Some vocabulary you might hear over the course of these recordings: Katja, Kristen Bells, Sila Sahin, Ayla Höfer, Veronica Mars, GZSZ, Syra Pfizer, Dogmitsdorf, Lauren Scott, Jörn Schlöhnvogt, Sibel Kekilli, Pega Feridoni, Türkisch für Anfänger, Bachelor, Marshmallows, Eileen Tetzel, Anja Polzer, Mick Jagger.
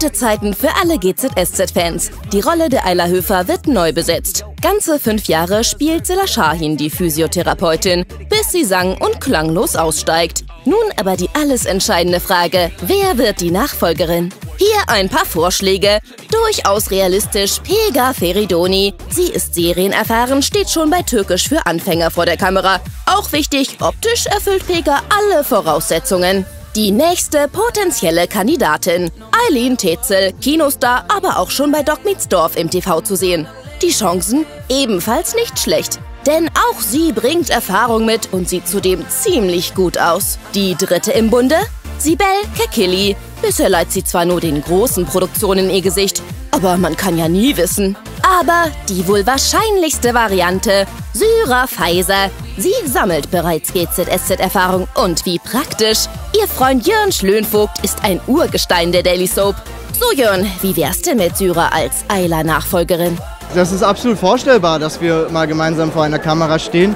Gute Zeiten für alle GZSZ-Fans. Die Rolle der Ayla Höfer wird neu besetzt. Ganze 5 Jahre spielt Sila Sahin die Physiotherapeutin, bis sie sang- und klanglos aussteigt. Nun aber die alles entscheidende Frage: Wer wird die Nachfolgerin? Hier ein paar Vorschläge. Durchaus realistisch: Pega Feridoni. Sie ist serienerfahren, steht schon bei Türkisch für Anfänger vor der Kamera. Auch wichtig, optisch erfüllt Pega alle Voraussetzungen. Die nächste potenzielle Kandidatin: Eileen Tetzel, Kinostar, aber auch schon bei Dogmitsdorf im TV zu sehen. Die Chancen ebenfalls nicht schlecht, denn auch sie bringt Erfahrung mit und sieht zudem ziemlich gut aus. Die dritte im Bunde: Sibel Kekilli. Bisher leiht sie zwar nur den großen Produktionen ihr Gesicht, aber man kann ja nie wissen. Aber die wohl wahrscheinlichste Variante: Syra Pfizer. Sie sammelt bereits GZSZ-Erfahrung und wie praktisch. Ihr Freund Jörn Schlöhnvogt ist ein Urgestein der Daily Soap. So Jörn, wie wär's denn mit Syra als Ayla-Nachfolgerin? Das ist absolut vorstellbar, dass wir mal gemeinsam vor einer Kamera stehen.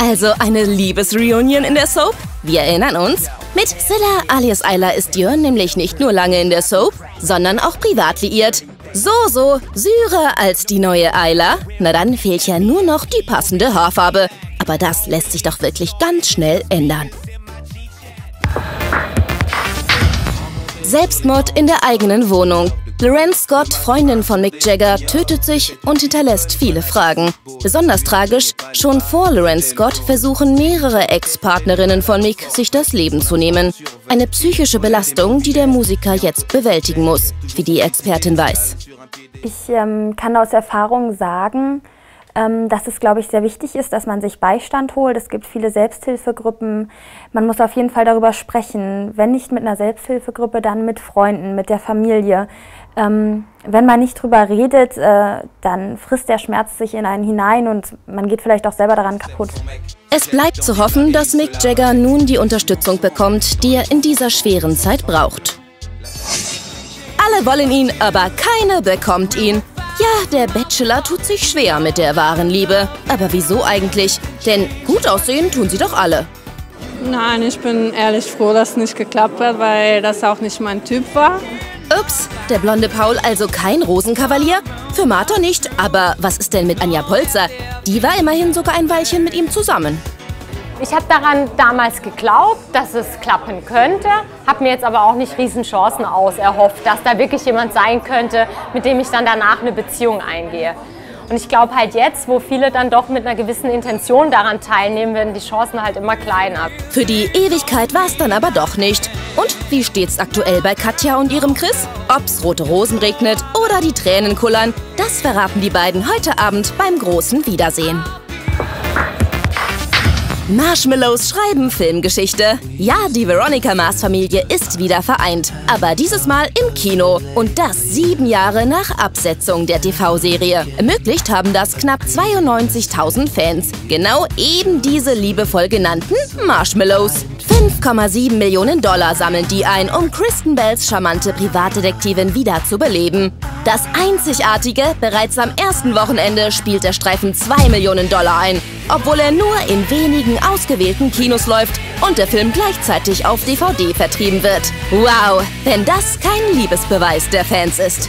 Also eine Liebesreunion in der Soap? Wir erinnern uns, mit Silla alias Ayla ist Jörn nämlich nicht nur lange in der Soap, sondern auch privat liiert. So, Syra als die neue Ayla? Na dann fehlt ja nur noch die passende Haarfarbe. Aber das lässt sich doch wirklich ganz schnell ändern. Selbstmord in der eigenen Wohnung. Lauren Scott, Freundin von Mick Jagger, tötet sich und hinterlässt viele Fragen. Besonders tragisch: Schon vor Lauren Scott versuchen mehrere Ex-Partnerinnen von Mick, sich das Leben zu nehmen. Eine psychische Belastung, die der Musiker jetzt bewältigen muss, wie die Expertin weiß. Ich kann aus Erfahrung sagen, dass es, glaube ich, sehr wichtig ist, dass man sich Beistand holt. Es gibt viele Selbsthilfegruppen. Man muss auf jeden Fall darüber sprechen. Wenn nicht mit einer Selbsthilfegruppe, dann mit Freunden, mit der Familie. Wenn man nicht drüber redet, dann frisst der Schmerz sich in einen hinein und man geht vielleicht auch selber daran kaputt. Es bleibt zu hoffen, dass Mick Jagger nun die Unterstützung bekommt, die er in dieser schweren Zeit braucht. Alle wollen ihn, aber keiner bekommt ihn. Ja, der Bachelor tut sich schwer mit der wahren Liebe. Aber wieso eigentlich? Denn gut aussehen tun sie doch alle. Nein, ich bin ehrlich froh, dass es nicht geklappt hat, weil das auch nicht mein Typ war. Ups, der blonde Paul also kein Rosenkavalier? Für Martha nicht, aber was ist denn mit Anja Polzer? Die war immerhin sogar ein Weilchen mit ihm zusammen. Ich habe daran damals geglaubt, dass es klappen könnte, habe mir jetzt aber auch nicht riesen Chancen auserhofft, dass da wirklich jemand sein könnte, mit dem ich dann danach eine Beziehung eingehe. Und ich glaube halt jetzt, wo viele dann doch mit einer gewissen Intention daran teilnehmen, werden die Chancen halt immer kleiner. Für die Ewigkeit war es dann aber doch nicht. Und wie steht's aktuell bei Katja und ihrem Chris? Ob's rote Rosen regnet oder die Tränen kullern, das verraten die beiden heute Abend beim großen Wiedersehen. Marshmallows schreiben Filmgeschichte. Ja, die Veronica Mars Familie ist wieder vereint, aber dieses Mal im Kino. Und das 7 Jahre nach Absetzung der TV-Serie. Ermöglicht haben das knapp 92.000 Fans. Genau eben diese liebevoll genannten Marshmallows. 5,7 Millionen Dollar sammeln die ein, um Kristen Bells charmante Privatdetektivin wieder zu beleben. Das Einzigartige: Bereits am ersten Wochenende spielt der Streifen 2 Millionen Dollar ein, obwohl er nur in wenigen ausgewählten Kinos läuft und der Film gleichzeitig auf DVD vertrieben wird. Wow, wenn das kein Liebesbeweis der Fans ist.